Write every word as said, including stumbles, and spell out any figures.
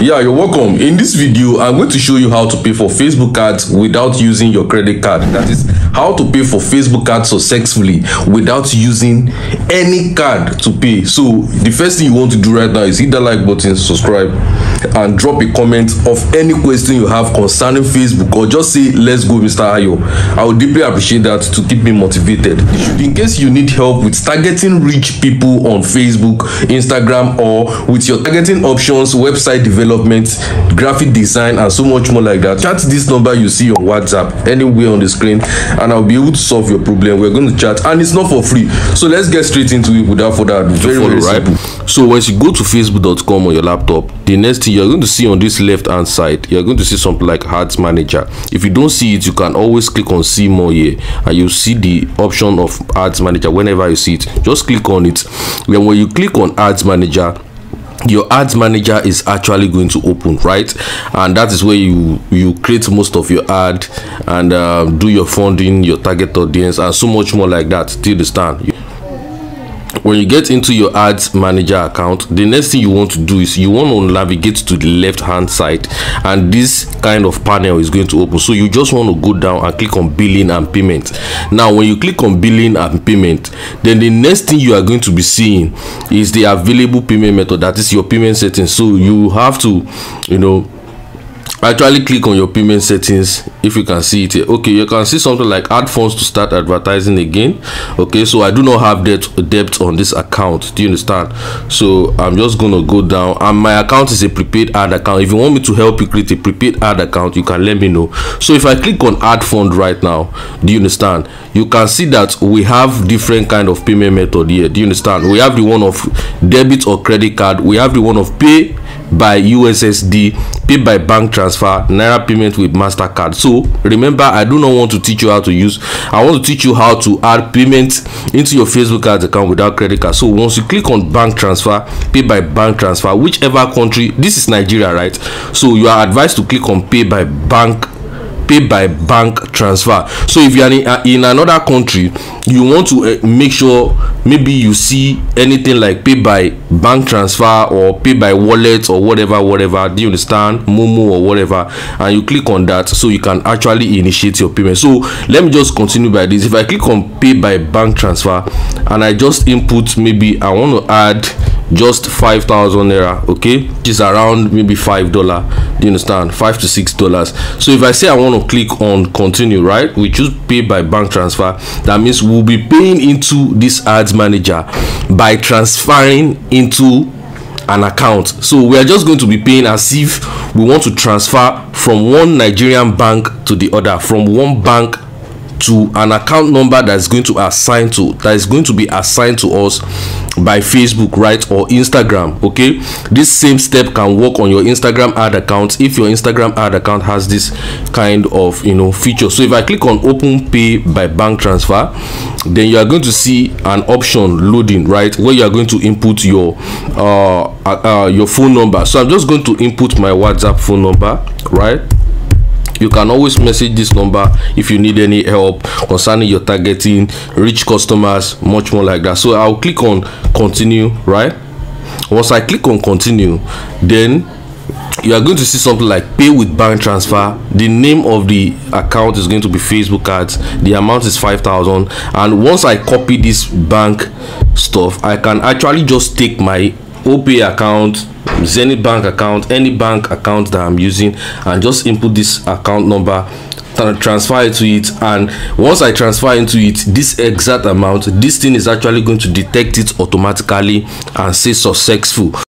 Yeah, you're welcome. In this video, I'm going to show you how to pay for Facebook ads without using your credit card. That is, how to pay for Facebook ads successfully without using any card to pay. So the first thing you want to do right now is hit that like button, subscribe, and drop a comment of any question you have concerning Facebook, or just say, let's go, Mister Ayo. I would deeply appreciate that to keep me motivated. In case you need help with targeting rich people on Facebook, Instagram, or with your targeting options, website development, development, graphic design, and so much more like that, chat this number you see on WhatsApp anywhere on the screen, and I'll be able to solve your problem. We're going to chat, and it's not for free. So let's get straight into it without further ado. Very, very simple. So once you go to facebook dot com on your laptop, the next thing you're going to see on this left hand side, you're going to see something like ads manager. If you don't see it, you can always click on see more here, and you see the option of ads manager. Whenever you see it, just click on it. Then when you click on ads manager, your ads manager is actually going to open, right? And that is where you you create most of your ad and uh, do your funding, your target audience, and so much more like that till the stand. When you get into your ads manager account, the next thing you want to do is you want to navigate to the left hand side, and this kind of panel is going to open. So you just want to go down and click on billing and payment. Now when you click on billing and payment, then the next thing you are going to be seeing is the available payment method. That is your payment settings. So you have to, you know, actually click on your payment settings. If you can see it here, okay, you can see something like add funds to start advertising again. Okay, so I do not have debt debt on this account. Do you understand? So I'm just gonna go down, and my account is a prepaid ad account. If you want me to help you create a prepaid ad account, you can let me know. So if I click on add fund right now, do you understand, you can see that we have different kind of payment method here. Do you understand? We have the one of debit or credit card, we have the one of pay by U S S D, pay by bank transfer, Naira payment with Mastercard. So remember, I do not want to teach you how to use, I want to teach you how to add payments into your Facebook ads account without credit card. So once you click on bank transfer, pay by bank transfer, whichever country, this is Nigeria, right? So you are advised to click on pay by bank pay by bank transfer. So if you are in, uh, in another country, you want to uh, make sure maybe you see anything like pay by bank transfer or pay by wallet or whatever whatever do you understand, Momo or whatever, and you click on that so you can actually initiate your payment. So let me just continue by this. If I click on pay by bank transfer and I just input, maybe I want to add just five thousand naira, okay, which is around maybe five dollar, do you understand, five to six dollars. So if I say I want to click on continue, right, we choose pay by bank transfer, that means we'll be paying into this ads manager by transferring into an account. So we are just going to be paying as if we want to transfer from one Nigerian bank to the other, from one bank to an account number that is going to assign to that is going to be assigned to us by Facebook, right, or Instagram. Okay, this same step can work on your Instagram ad account if your Instagram ad account has this kind of, you know, feature. So if I click on open pay by bank transfer, then you are going to see an option loading, right, where you are going to input your uh, uh, uh your phone number. So I'm just going to input my WhatsApp phone number, right? You can always message this number if you need any help concerning your targeting rich customers, much more like that. So I'll click on continue, right? Once I click on continue, then you are going to see something like pay with bank transfer. The name of the account is going to be Facebook ads, the amount is five thousand, and once I copy this bank stuff, I can actually just take my Opay account, Zenith Bank account, any bank account that I'm using, and just input this account number, transfer it to it, and once I transfer into it this exact amount, this thing is actually going to detect it automatically and say successful.